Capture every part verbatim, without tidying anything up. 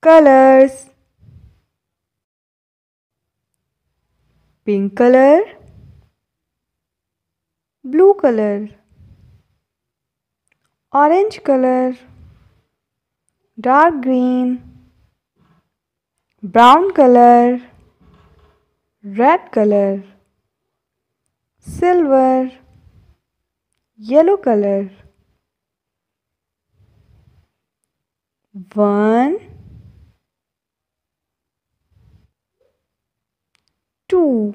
colors. Pink color, blue color, orange color, dark green, brown color, red color, silver, yellow color. One, two,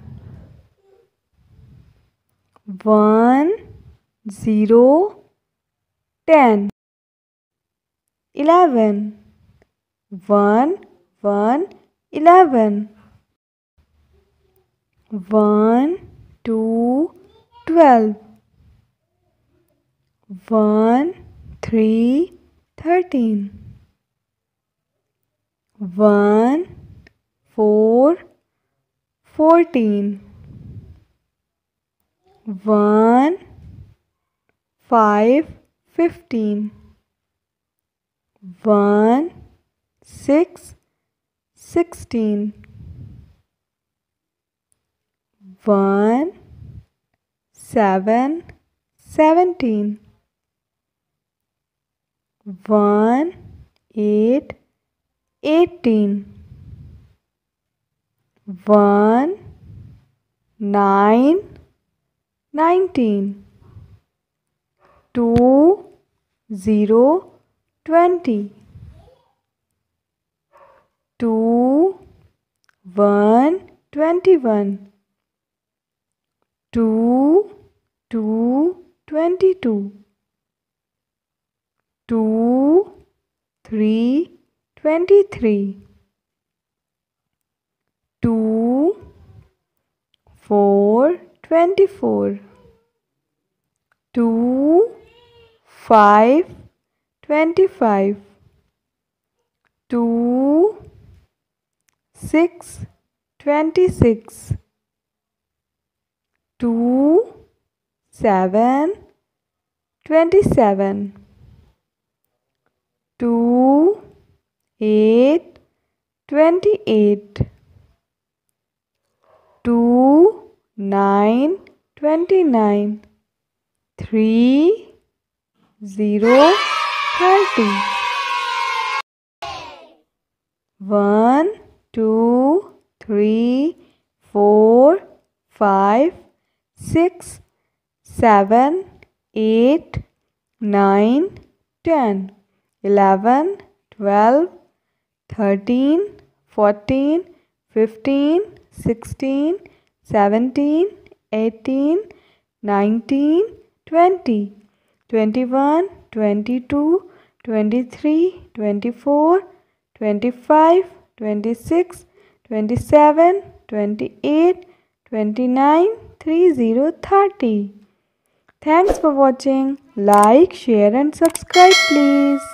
one, zero, ten, eleven, one, one, eleven, one, two, twelve, one, three, thirteen, one, four, fourteen, one, five, fifteen, one, six, sixteen, one, seven, seventeen, one, eight, eighteen, one, nine, nineteen, two, zero, twenty, two, one, twenty-one, two, two, twenty-two, two, three, twenty-three, two, four, twenty-four, two, five, twenty-five, two, six, twenty-six, two, seven, twenty-seven, two, eight, twenty-eight, two, nine, twenty-nine, three, zero, thirty, one, two, three, four, five, six, seven, eight, nine, ten, eleven, twelve, thirteen, fourteen, fifteen, sixteen, seventeen, eighteen, nineteen, twenty, twenty-one, twenty-two, twenty-three, twenty-four, twenty-five, twenty-six, twenty-seven, twenty-eight, twenty-nine, thirty, thirty. Thanks for watching. Like, share and subscribe please.